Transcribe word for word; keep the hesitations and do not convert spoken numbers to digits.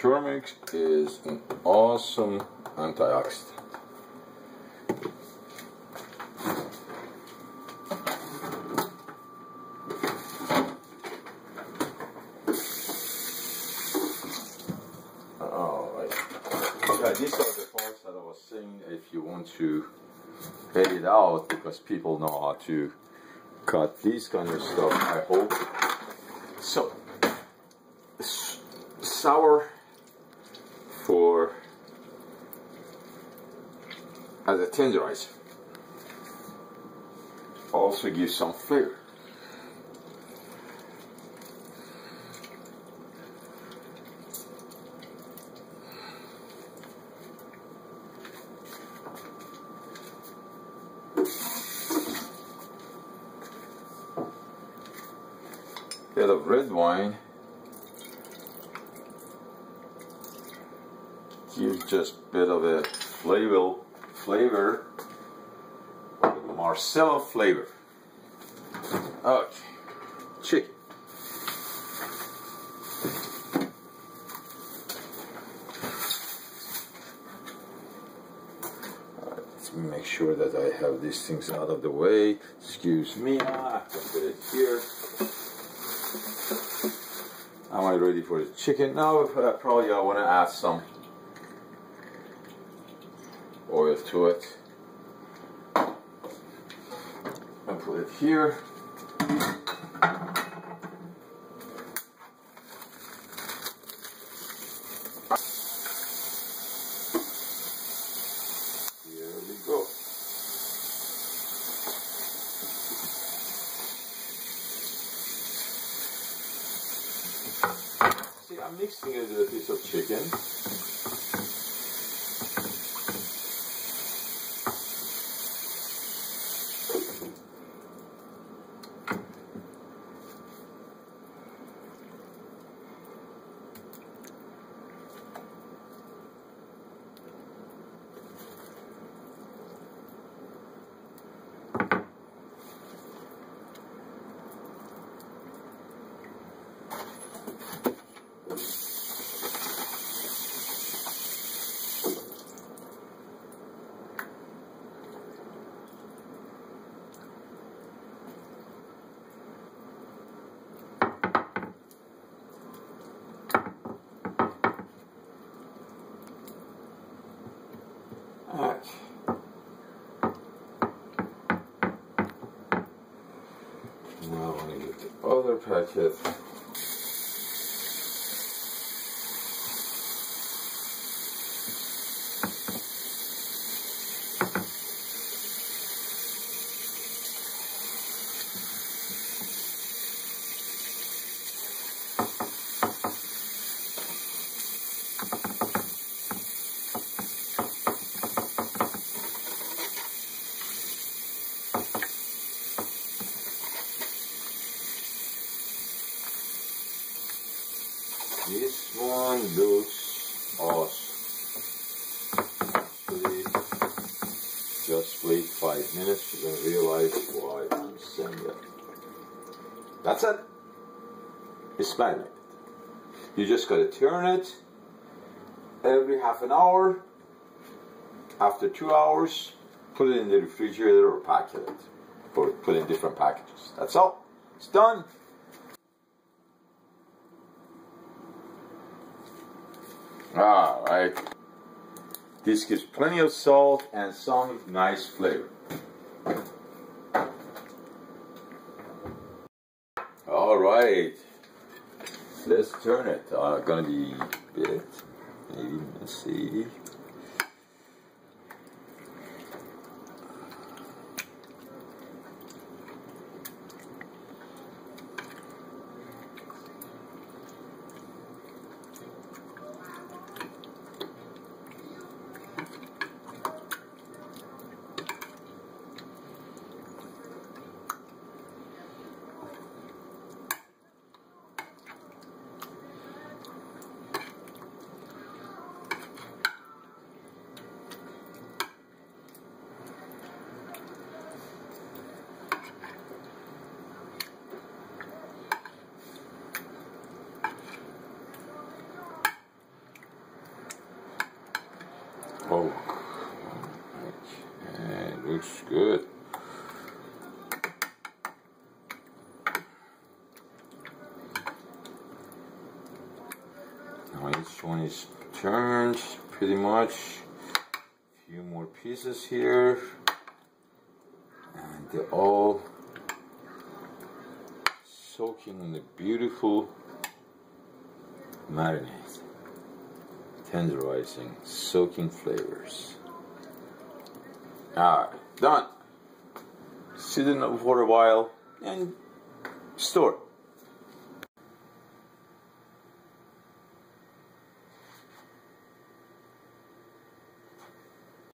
Chormix is an awesome antioxidant. Alright. Yeah, these are the parts that I was saying, if you want to edit out, because people know how to cut these kind of stuff, I hope. So, sour for as a tenderizer, also gives some flavor. Get a red wine. Gives just a bit of a flavor, flavor, Marcella flavor. Okay, chicken. All right, let's make sure that I have these things out of the way. Excuse me, I can put it here. Am I ready for the chicken? Now, uh, probably I want to add some oil to it and put it here. Here we go. See, I'm mixing it with a piece of chicken. Now I'm going to get the other packet. This one looks awesome. Actually, just wait five minutes, you're gonna realize why I'm saying that. That's it. It's magnet. You just gotta turn it every half an hour. After two hours, put it in the refrigerator or packet it, or put it in different packages. That's all. It's done. Alright, this gives plenty of salt and some nice flavor. Alright, let's turn it. Uh, gonna be a bit, maybe, let's see. Oh, yeah, it looks good. Now each one is turned pretty much. A few more pieces here, and they're all soaking in the beautiful marinade, tenderizing, soaking flavors. Alright, done. Sit in for a while and store.